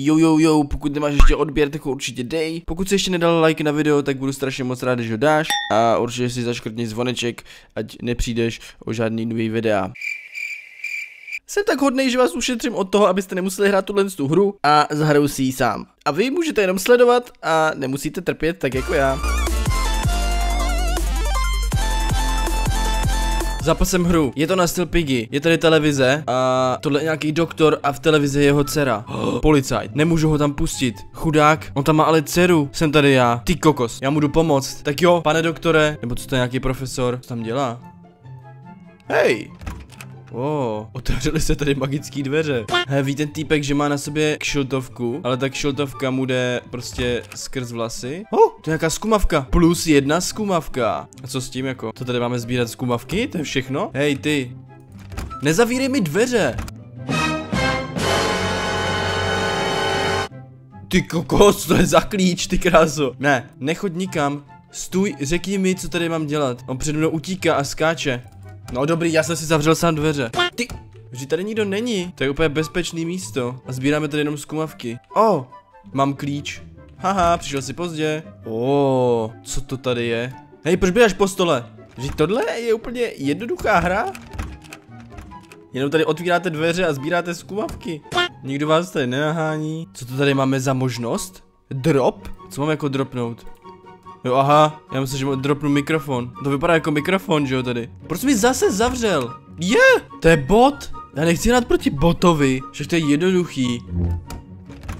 Jo, pokud nemáš ještě odběr, tak ho určitě dej. Pokud jsi ještě nedal like na video, tak budu strašně moc rád, že ho dáš. A určitě si zaškrtni zvoneček, ať nepřijdeš o žádný nový videa. Jsem tak hodnej, že vás ušetřím od toho, abyste nemuseli hrát tuhle tu hru a zahraju si ji sám. A vy můžete jenom sledovat a nemusíte trpět tak jako já. Zapasem hru, je to na styl Piggy, je tady televize a tohle je nějaký doktor a v televizi je jeho dcera. Policajt, nemůžu ho tam pustit, chudák, on tam má ale dceru, jsem tady já, ty kokos, já mu jdu pomoct, tak jo, pane doktore, nebo co to je nějaký profesor, co tam dělá? Hej! Wow, otevřely se tady magické dveře. He, ví ten týpek, že má na sobě kšiltovku, ale ta kšiltovka mu jde prostě skrz vlasy. To je nějaká skumavka. Plus jedna skumavka. A co s tím jako? To tady máme sbírat skumavky? To je všechno? Hej ty. Nezavírej mi dveře. Ty kokos, to je za klíč, ty kráso. Ne, nechoď nikam. Stůj, řekni mi, co tady mám dělat. On přede mnou utíká a skáče. No dobrý, já jsem si zavřel sám dveře. Ty, vždyť tady nikdo není. To je úplně bezpečné místo. A sbíráme tady jenom skumavky. Mám klíč. Haha, přišel si pozdě. Co to tady je? Hej, proč běháš po stole? Vždyť tohle je úplně jednoduchá hra. Jenom tady otvíráte dveře a sbíráte skumavky. Nikdo vás tady nenahání. Co to tady máme za možnost? Drop? Co mám jako dropnout? Jo, aha, já myslím, že dropnu mikrofon. To vypadá jako mikrofon, že jo, tady. Proč mi zase zavřel? To je bot. Já nechci hrát proti botovi, že to je jednoduchý.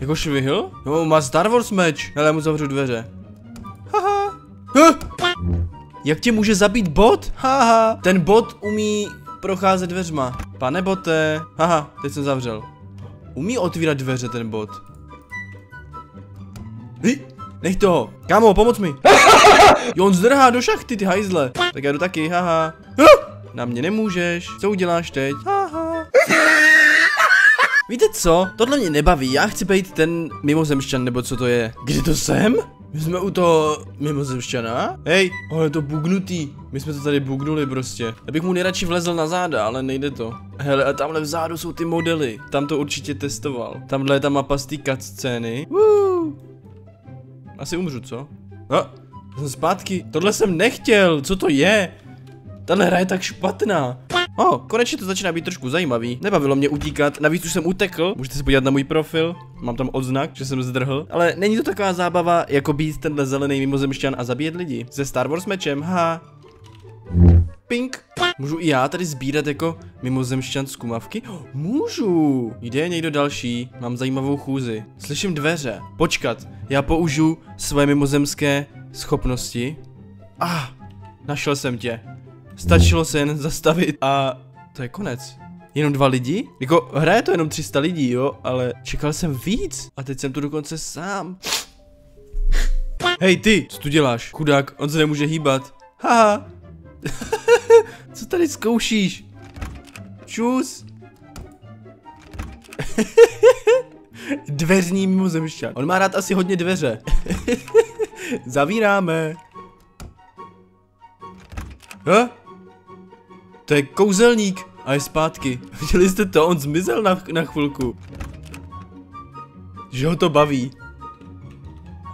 Jako švihl? No, má Star Wars meč. Ale já mu zavřu dveře. Haha. Jak tě může zabít bot? Haha. Ten bot umí procházet dveřma. Pane bote. Haha, teď jsem zavřel. Umí otvírat dveře ten bot. Nech toho. Kámo, pomoc mi. Jo, on zdrhá do šachty, ty hajzle. Tak já jdu taky, haha. Na mě nemůžeš. Co uděláš teď? Haha. Víte co? Tohle mě nebaví, já chci být ten mimozemšťan, nebo co to je? Kde to jsem? My jsme u toho mimozemšťana? Hej, ale je to bugnutý. My jsme to tady bugnuli prostě. Já bych mu nejradši vlezl na záda, ale nejde to. Hele, a tamhle vzadu jsou ty modely. Tam to určitě testoval. Tamhle je ta mapa z té cutscény. Asi umřu, co? No, jsem zpátky. Tohle jsem nechtěl, co to je? Tahle hra je tak špatná. Konečně to začíná být trošku zajímavý. Nebavilo mě utíkat, navíc už jsem utekl. Můžete se podívat na můj profil, mám tam odznak, že jsem zdrhl. Ale není to taková zábava, jako být tenhle zelený mimozemšťan a zabíjet lidi. Se Star Wars mečem, haha. Pink. Můžu i já tady sbírat jako mimozemšťan skumavky? Můžu. Jde je někdo další, mám zajímavou chůzi. Slyším dveře. Počkat, já použiju své mimozemské schopnosti. Našel jsem tě. Stačilo se jen zastavit a to je konec. Jenom 2 lidi? Jako hraje to jenom 300 lidí, jo, ale čekal jsem víc a teď jsem tu dokonce sám. Hej ty, co tu děláš? Chudák, on se nemůže hýbat. Haha. Co tady zkoušíš? Čus. Dveřní mimozemšťan. On má rád asi hodně dveře. Zavíráme. To je kouzelník a je zpátky. Viděli jste to? On zmizel na chvilku. Že ho to baví.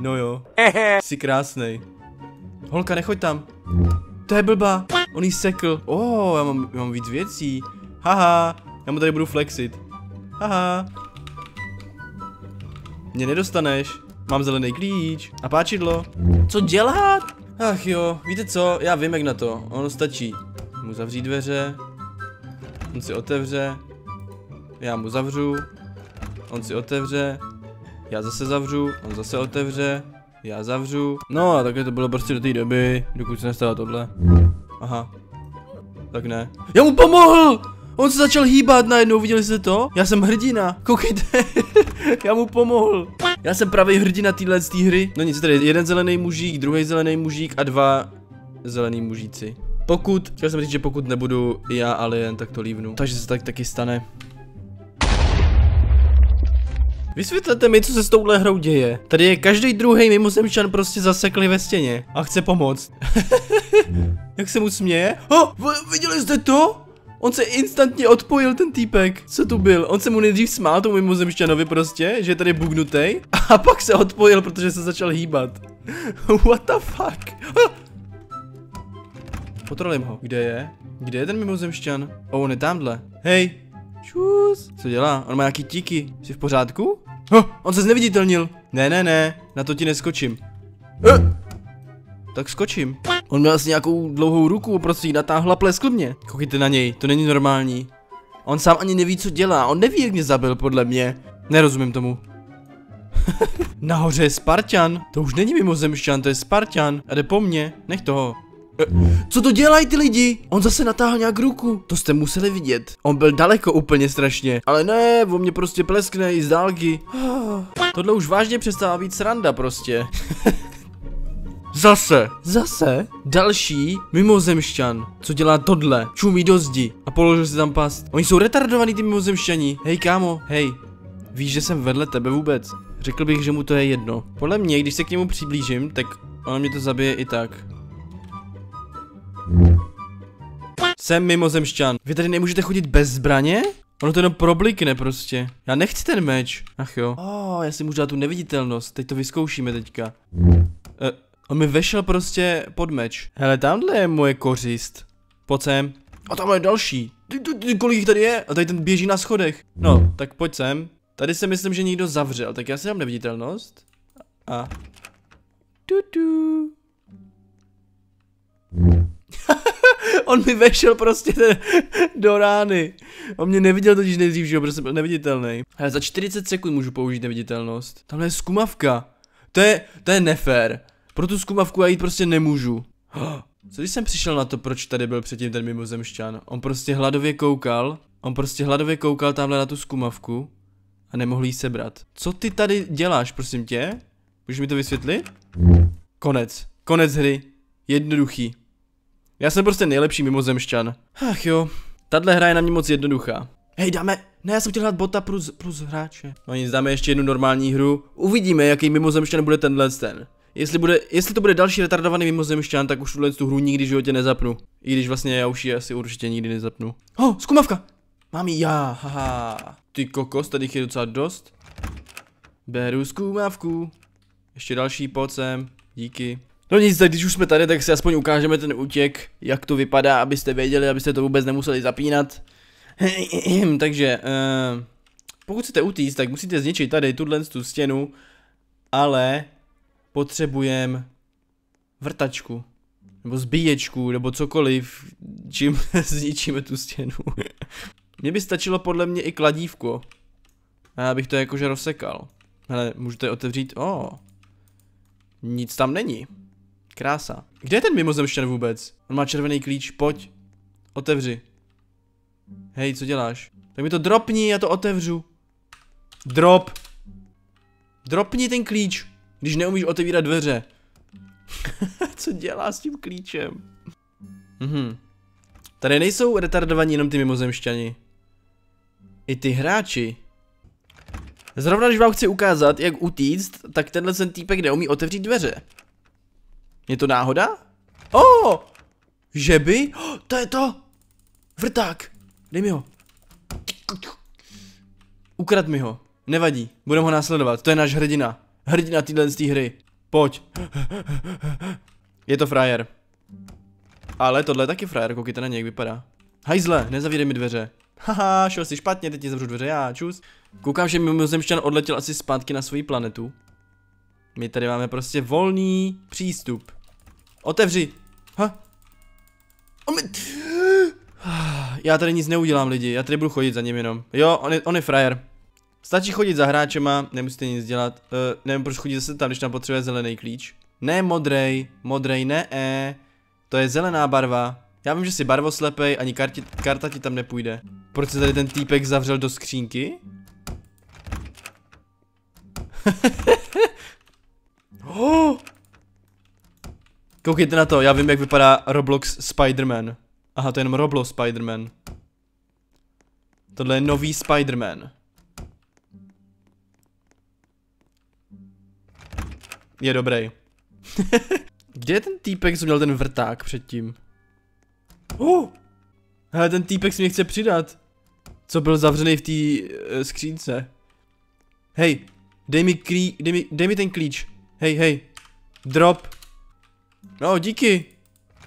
No jo. Jsi krásnej. Holka, nechoď tam. To je blbá. On jí sekl. Já mám víc věcí. Haha. Já mu tady budu flexit. Haha. Mě nedostaneš. Mám zelený klíč. A páčidlo. Co dělat? Ach jo. Víte co? Já vím jak na to. Ono stačí. Mu zavřít dveře. On si otevře. Já mu zavřu. On si otevře. Já zase zavřu. On zase otevře. Já zavřu. No a takhle to bylo prostě do té doby, dokud se nestalo tohle. Aha. Tak ne. Já mu pomohl! On se začal hýbat najednou, viděli jste to? Já jsem hrdina, koukejte. Já mu pomohl. Já jsem pravý hrdina téhle hry. No nic, tady jeden zelený mužík, druhý zelený mužík a 2 zelený mužíci. Chtěl jsem říct, že pokud nebudu já Alien, tak to lívnu. Takže se tak taky stane. Vysvětlete mi, co se s touhle hrou děje. Tady je každý druhý mimozemšťan prostě zaseklý ve stěně a chce pomoct. Jak se mu směje? Viděli jste to? On se instantně odpojil ten týpek. Co to byl? On se mu nejdřív smál tomu mimozemšťanovi prostě, že je tady bugnutej. A pak se odpojil, protože se začal hýbat. What the fuck? Potrolím ho. Kde je? Kde je ten mimozemšťan? O, on je tamhle. Hej. Čus. Co dělá? On má nějaký tíky. Jsi v pořádku? On se zneviditelnil. Ne, ne, ne. Na to ti neskočím. Tak skočím. On měl asi nějakou dlouhou ruku, prostě ji natáhla plesklubně. Koukejte na něj, to není normální. On sám ani neví, co dělá, on neví, jak mě zabil, podle mě. Nerozumím tomu. Nahoře je Spartan. To už není mimozemšťan, to je Spartan. A jde po mně, nech toho. Co to dělají ty lidi? On zase natáhl nějak ruku. To jste museli vidět. On byl daleko úplně strašně. Ale ne, on mě prostě pleskne i z dálky. Tohle už vážně přestává být sranda prostě. Zase další mimozemšťan, co dělá tohle, čumí do zdi a položil si tam past. Oni jsou retardovaní, ty mimozemšťani. Hej kámo, hej, víš, že jsem vedle tebe vůbec? Řekl bych, že mu to je jedno. Podle mě, když se k němu přiblížím, tak on mě to zabije i tak. Jsem mimozemšťan. Vy tady nemůžete chodit bez zbraně? Ono to jenom problikne prostě. Já nechci ten meč. Ach jo. Já si můžu dát tu neviditelnost, teď to vyzkoušíme teďka. On mi vešel prostě pod meč. Hele, tamhle je moje kořist. Pojď sem. A tamhle je další. Ty, kolik jich tady je? A tady ten běží na schodech. No, tak pojď sem. Tady se myslím, že někdo zavřel, tak já si dám neviditelnost. A... On mi vešel prostě do rány. On mě neviděl totiž nejdřív, že jo, protože jsem byl neviditelný. Hele, za 40 sekund můžu použít neviditelnost. Tamhle je skumavka. To je nefér. Pro tu zkumavku já jít prostě nemůžu. Co když jsem přišel na to, proč tady byl předtím ten mimozemšťan? On prostě hladově koukal tamhle na tu zkumavku a nemohl jí sebrat. Co ty tady děláš, prosím tě? Můžeš mi to vysvětlit? Konec hry. Jednoduchý. Já jsem prostě nejlepší mimozemšťan. Ach jo, tahle hra je na mě moc jednoduchá. Hej, dáme... Ne, já jsem chtěl hrát bota plus hráče. No nic, dáme ještě jednu normální hru. Uvidíme, jaký mimozemšťan bude tenhle ten. Jestli to bude další retardovaný mimozemšťan, tak už tu hru nikdy v životě nezapnu. I když vlastně já už ji asi určitě nikdy nezapnu. Zkumavka! Mám ji já, haha. Ty kokos, tady je docela dost. Beru zkumavku. Ještě další, pojď sem. Díky. No nic, tak když už jsme tady, tak si aspoň ukážeme ten útěk, jak to vypadá, abyste věděli, abyste to vůbec nemuseli zapínat. Takže, pokud chcete utíct, tak musíte zničit tady tu stěnu, ale... Potřebujeme vrtačku, nebo zbíječku, nebo cokoliv, čím zničíme tu stěnu. Mně by stačilo podle mě i kladívko. A já bych to jakože rozsekal. Hele, můžete otevřít, nic tam není. Krása. Kde je ten mimozemšťan vůbec? On má červený klíč, pojď. Otevři. Hej, co děláš? Tak mi to dropni, já to otevřu. Dropni ten klíč. Když neumíš otevírat dveře. Co dělá s tím klíčem? Tady nejsou retardovaní jenom ty mimozemšťani. I ty hráči. Zrovna když vám chci ukázat, jak utíct, tak tenhle ten týpek neumí otevřít dveře. Je to náhoda? Že by? To je to! Vrták! Dej mi ho. Ukrad mi ho. Nevadí, budeme ho následovat, to je náš hrdina. Hrdina týhle z té hry. Pojď. Je to frajer. Ale tohle je taky frajer, koukejte na něj, jak vypadá. Hajzle, nezavírej mi dveře. Haha, šel jsi špatně, teď ti zavřu dveře, já, čus. Koukám, že mimozemšťan odletěl asi zpátky na svoji planetu. My tady máme prostě volný přístup. Otevři. Já tady nic neudělám, lidi, já tady budu chodit za ním jenom. Jo, on je frajer. Stačí chodit za hráčema, nemusíte nic dělat. Nevím, proč chodit zase tam, když tam potřebuje zelený klíč. Ne modrej ne, to je zelená barva. Já vím, že si barvoslepej, ani karta ti tam nepůjde. Proč se tady ten týpek zavřel do skřínky? Koukejte na to, já vím, jak vypadá Roblox Spider-Man. Aha, to je jenom Roblox Spider-Man. Tohle je nový Spider-Man. Je dobrý. Kde je ten týpek, co měl ten vrták předtím? Hele, ten týpek si mě chce přidat. Co byl zavřený v té skřínce. Hej, dej mi ten klíč. Hej, hej. Drop. No, díky.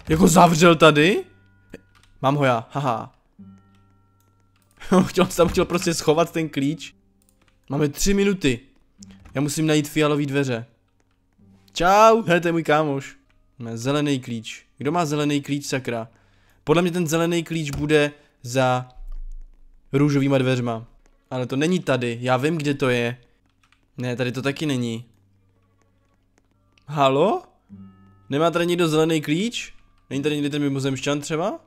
Jako zavřel tady? Mám ho já, haha. On tam chtěl prostě schovat ten klíč. Máme 3 minuty. Já musím najít fialové dveře. Čau, hele, to je můj kámoš. Máme zelený klíč. Kdo má zelený klíč, sakra? Podle mě ten zelený klíč bude za růžovýma dveřma. Ale to není tady, já vím, kde to je. Ne, tady to taky není. Halo? Nemá tady někdo zelený klíč? Není tady někde ten mimozemšťan třeba?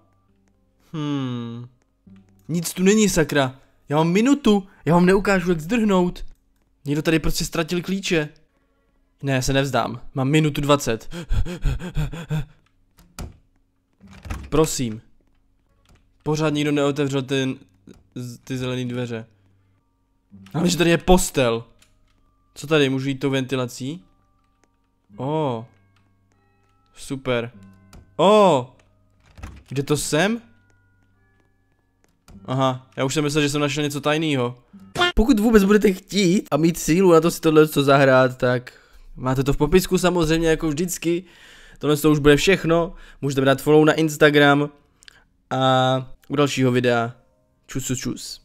Nic tu není, sakra. Já mám minutu, já vám neukážu, jak zdrhnout. Někdo tady prostě ztratil klíče. Ne, já se nevzdám, mám minutu 20. Prosím. Pořád nikdo neotevřel ty zelené dveře. Ale že tady je postel. Co tady, můžu jít tou ventilací? Oh. Super. Oh. Kde to jsem? Aha, já už jsem myslel, že jsem našel něco tajného. Pokud vůbec budete chtít a mít sílu na to si tohle co zahrát, tak máte to v popisku samozřejmě jako vždycky. Tohle to už bude všechno, můžete dát follow na Instagram a u dalšího videa čus.